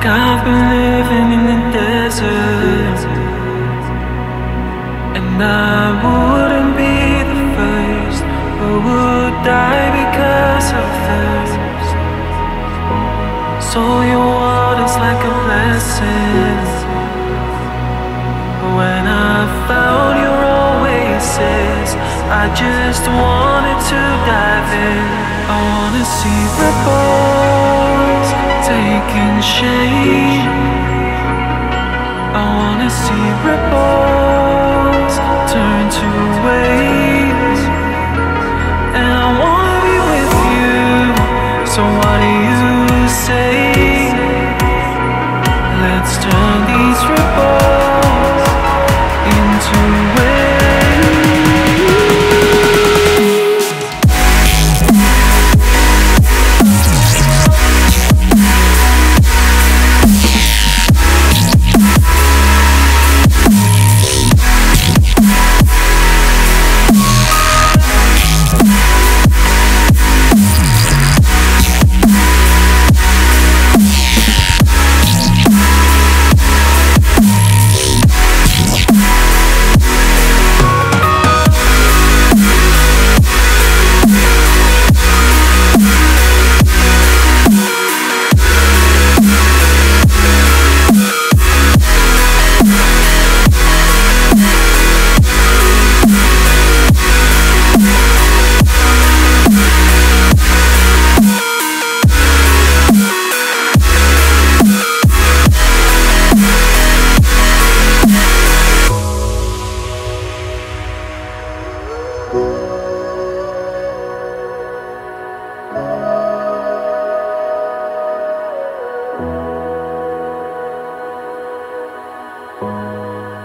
like I've been living in the desert, and I wouldn't be the first who would die because of thirst. So your water's like a blessing. When I found your oasis, I just wanted to dive in. I wanna see ripples taking shape. I wanna see ripples turn to waves. And I wanna be with you, so what do you say? Let's turn these ripples into waves.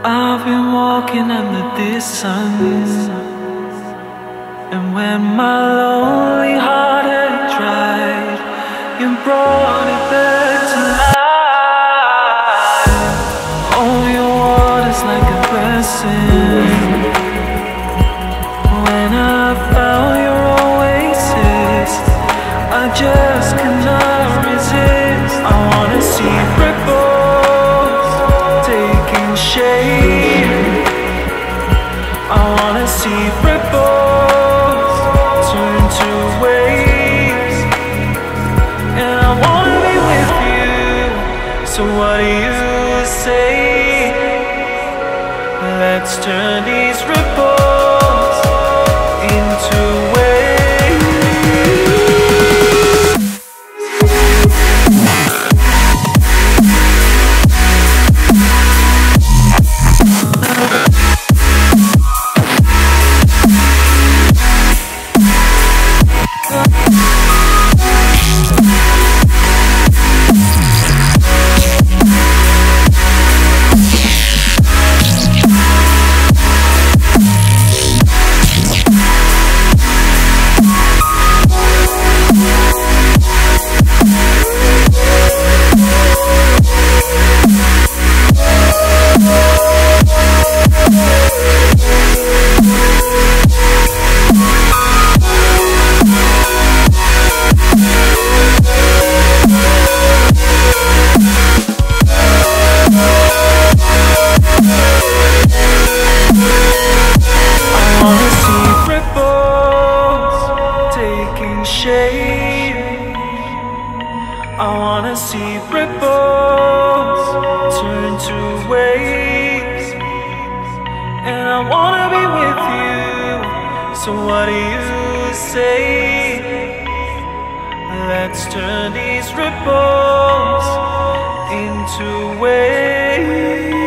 I've been walking under this sun, and when my lonely heart had dried, you brought it back to life. Oh, your water's like a blessing. When I found your oasis, I just could not resist. I wanna see ripples taking shape. See ripples turn to waves, and I wanna be with you. So what do you say? Let's turn these ripples into waves. So what do you say? Let's turn these ripples into waves.